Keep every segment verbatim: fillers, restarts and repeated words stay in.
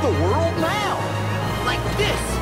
change the world now! Like this!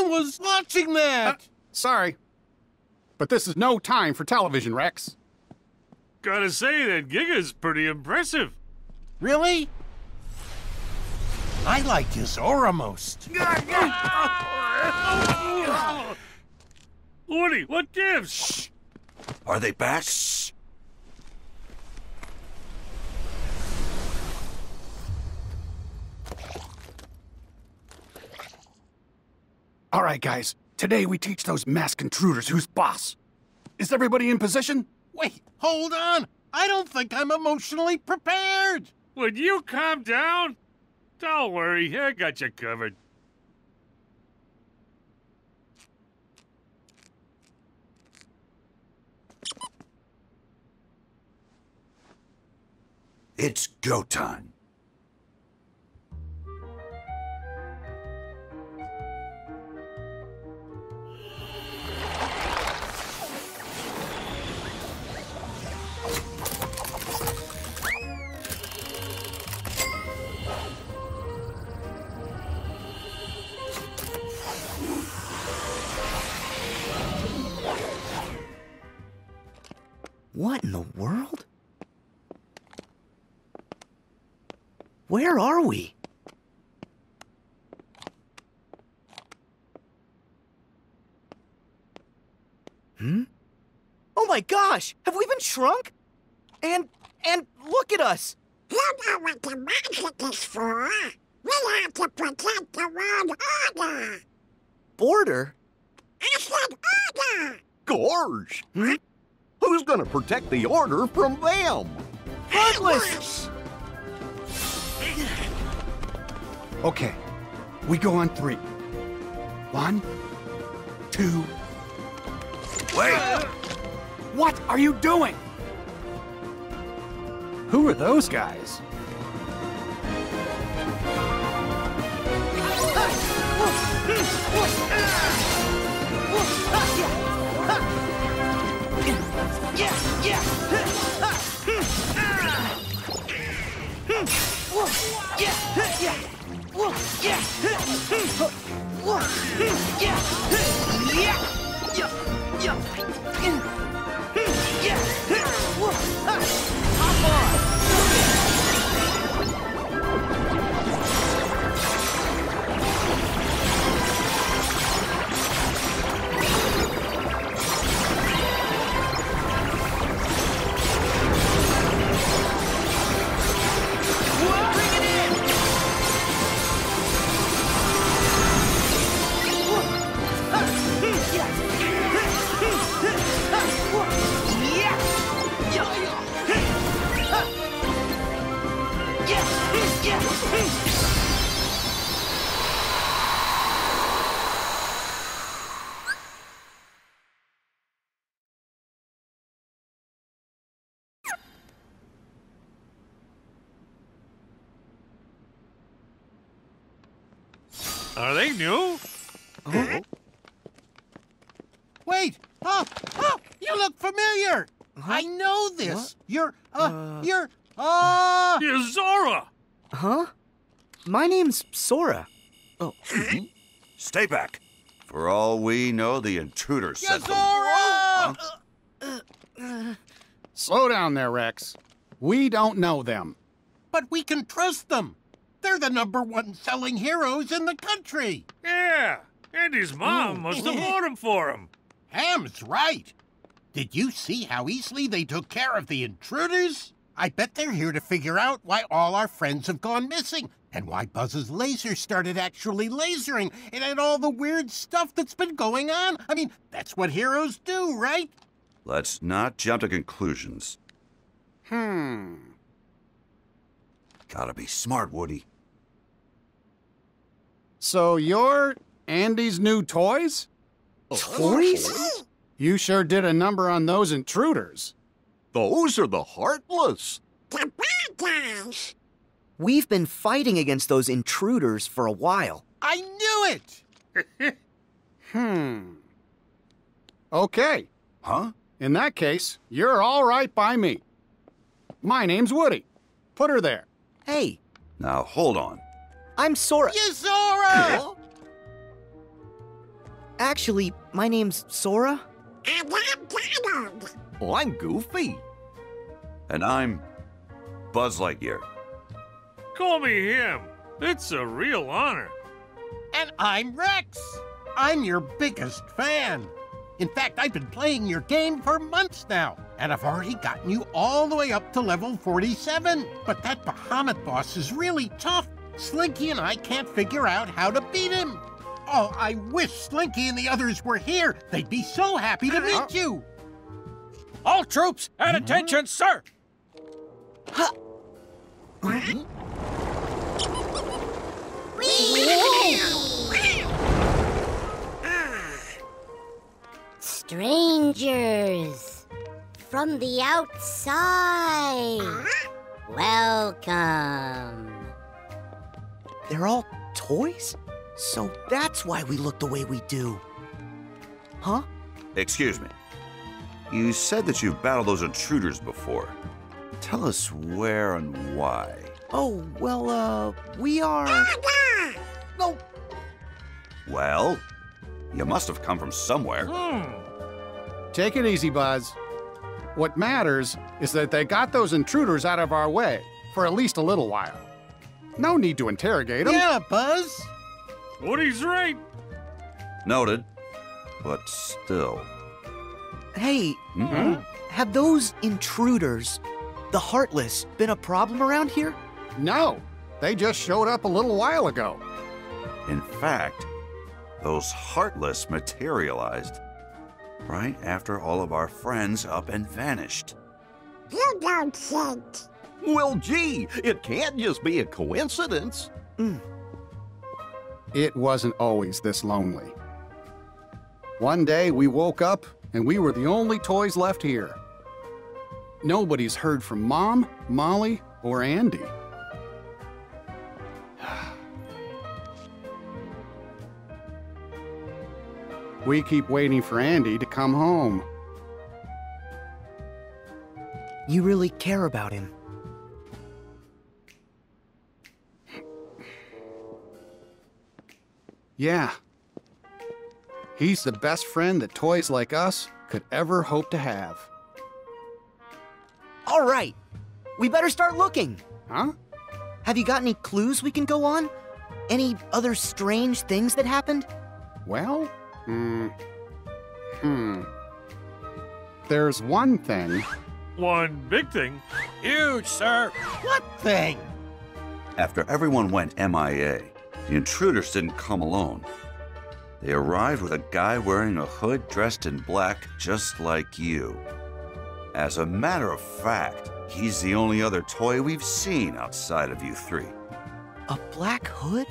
Was watching that! Uh, sorry. But this is no time for television, Rex. Gotta say, that Giga's pretty impressive. Really? I liked his Sora most. Woody, what gives? Shh. Are they back? Shh. All right, guys, Today we teach those masked intruders who's boss. Is everybody in position? Wait, hold on! I don't think I'm emotionally prepared! Would you calm down? Don't worry, I got you covered. It's go time. What in the world? Where are we? Hmm? Oh my gosh! Have we been shrunk? And, and look at us! You know what the magic is for! We have to protect the world order! Border? I said order! Gorge! Huh? Who's gonna protect the order from them? Heartless! Okay, we go on three. One, two... Wait! Uh, what are you doing? Who are those guys? Are they new? Oh. Wait! Oh, oh! You look familiar! Huh? I know this! What? You're, uh, uh, you're, uh... You're Sora! Huh? My name's Sora. Oh. Stay back. For all we know, the intruder sent them. Sora! Huh? Uh, uh... Slow down there, Rex. We don't know them. But we can trust them. They're the number one selling heroes in the country. Yeah, and his mom must have bought them for him. Ham's right. Did you see how easily they took care of the intruders? I bet they're here to figure out why all our friends have gone missing and why Buzz's laser started actually lasering and, and all the weird stuff that's been going on. I mean, that's what heroes do, right? Let's not jump to conclusions. Hmm. Gotta be smart, Woody. So you're Andy's new toys? Toys? You sure did a number on those intruders. Those are the Heartless. The bad guys. We've been fighting against those intruders for a while. I knew it! hmm. Okay. Huh? In that case, you're all right by me. My name's Woody. Put her there. Hey. Now, hold on. I'm Sora. You're Sora! Actually, my name's Sora. And I'm Donald. Well, I'm Goofy. And I'm Buzz Lightyear. Call me him. It's a real honor. And I'm Rex. I'm your biggest fan. In fact, I've been playing your game for months now, and I've already gotten you all the way up to level forty-seven. But that Bahamut boss is really tough. Slinky and I can't figure out how to beat him. Oh, I wish Slinky and the others were here. They'd be so happy to meet uh, you. All troops at mm-hmm. attention, sir. Huh. Mm-hmm. Strangers from the outside, uh-huh. welcome. They're all toys? So that's why we look the way we do. Huh? Excuse me. You said that you've battled those intruders before. Tell us where and why. Oh, well, uh, we are... Dada! No. Well, you must have come from somewhere. Hmm. Take it easy, Buzz. What matters is that they got those intruders out of our way for at least a little while. No need to interrogate them. Yeah, Buzz. Woody's right. Noted, but still. Hey, mm-hmm. have those intruders, the Heartless, been a problem around here? No, they just showed up a little while ago. In fact, those Heartless materialized right after all of our friends up and vanished. You don't think. Well, gee, it can't just be a coincidence. Mm. It wasn't always this lonely. One day we woke up and we were the only toys left here. Nobody's heard from Mom, Molly, or Andy. We keep waiting for Andy to come home. You really care about him. Yeah. He's the best friend that toys like us could ever hope to have. All right. We better start looking. Huh? Have you got any clues we can go on? Any other strange things that happened? Well, hmm. Hmm. There's one thing. One big thing? Huge, sir. What thing? After everyone went M I A, the intruders didn't come alone. They arrived with a guy wearing a hood dressed in black, just like you. As a matter of fact, he's the only other toy we've seen outside of you three. A black hood?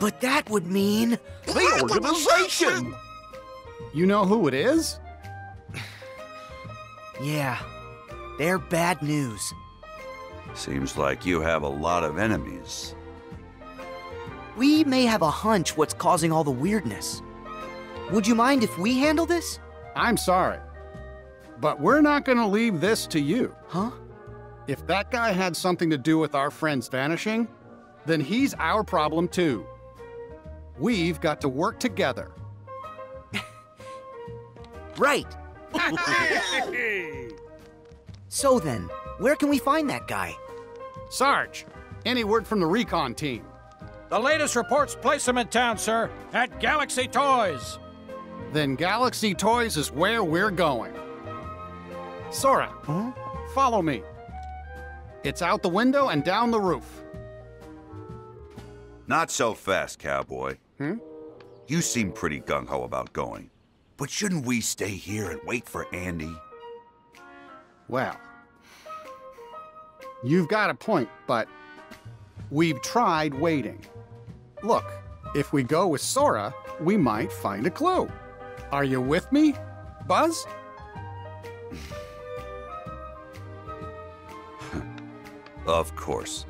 But that would mean... The Organization! You know who it is? Yeah, they're bad news. Seems like you have a lot of enemies. We may have a hunch what's causing all the weirdness. Would you mind if we handle this? I'm sorry, but we're not going to leave this to you. Huh? If that guy had something to do with our friends vanishing, then he's our problem too. We've got to work together. Right. So then, where can we find that guy? Sarge, any word from the recon team? The latest reports place him in town, sir, at Galaxy Toys. Then Galaxy Toys is where we're going. Sora, huh? Follow me. It's out the window and down the roof. Not so fast, cowboy. Hmm? You seem pretty gung-ho about going, but shouldn't we stay here and wait for Andy? Well, you've got a point, but we've tried waiting. Look, if we go with Sora, we might find a clue. Are you with me, Buzz? Of course.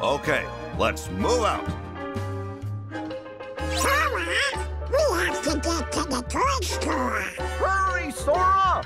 Okay, let's move out. Sora, we have to get to the toy store. Hurry, Sora!